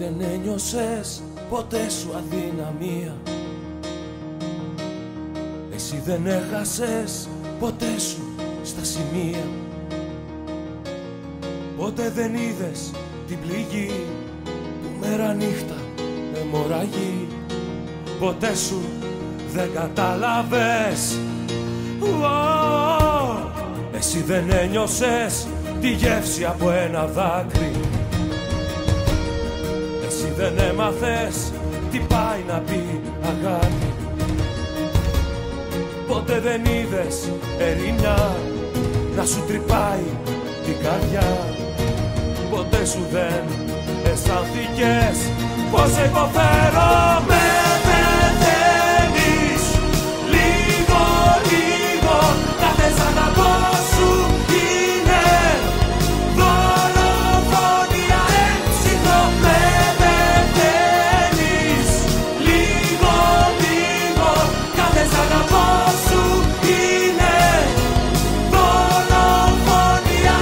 δεν ένιωσες ποτέ σου αδυναμία. Εσύ δεν έχασες ποτέ σου στα σημεία. Ποτέ δεν είδες την πληγή που μέρα νύχτα αιμορραγεί. Ποτέ σου δεν κατάλαβες. Εσύ δεν ένιωσες τη γεύση από ένα δάκρυ. Εσύ δεν έμαθες τι πάει να πει αγάπη. Ποτέ δεν είδες ερημιά να σου τρυπάει την καρδιά. Ποτέ σου δεν αισθάνθηκες πως υποφέρομαι. Πεθαίνεις λίγο λίγο, κάθε σαν αυγό σου είναι δολοφονία έψυχο. Με πεθαίνεις λίγο λίγο, κάθε σαν αυγό σου είναι δολοφονία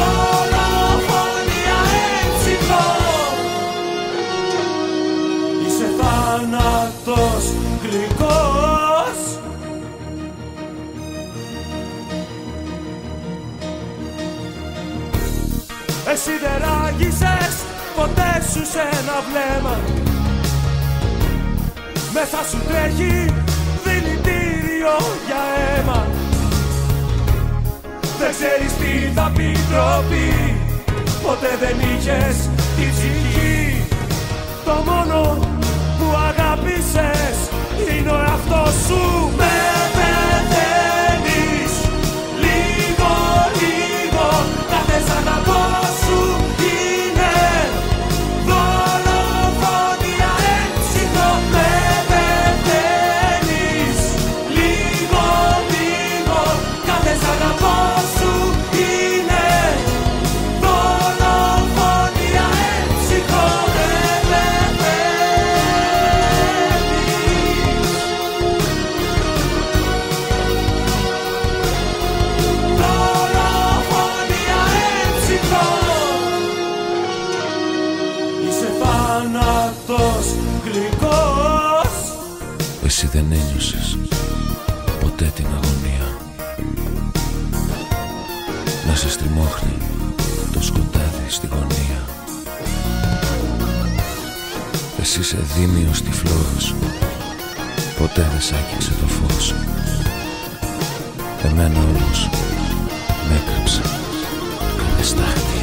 έψυχο. Γλυκός. Εσύ δεν ράγισες ποτέ σου σ' ένα βλέμμα. Μέσα σου τρέχει δηλητήριο για αίμα. Δεν ξέρεις τι θα πει τροπή. Ποτέ δεν είχες τη ψυχή. Το μόνο που αγάπησες είναι ο εαυτός σου. Με πεθαίνεις λίγο λίγο, κάθε σαν αυγό σου είναι δολοφονία έψυχο. Με πεθαίνεις λίγο λίγο, κάθε σαν αυγό σου είναι δολοφονία έψυχο. Εσύ δεν ένιωσες ποτέ την αγωνία να σε στριμώχνει το σκοτάδι στη γωνία. Εσύ είσαι δίμιος τυφλός, ποτέ δεν σ' άγγιξε το φως. Εμένα όμως με έκρυψε κάθε στάχτη.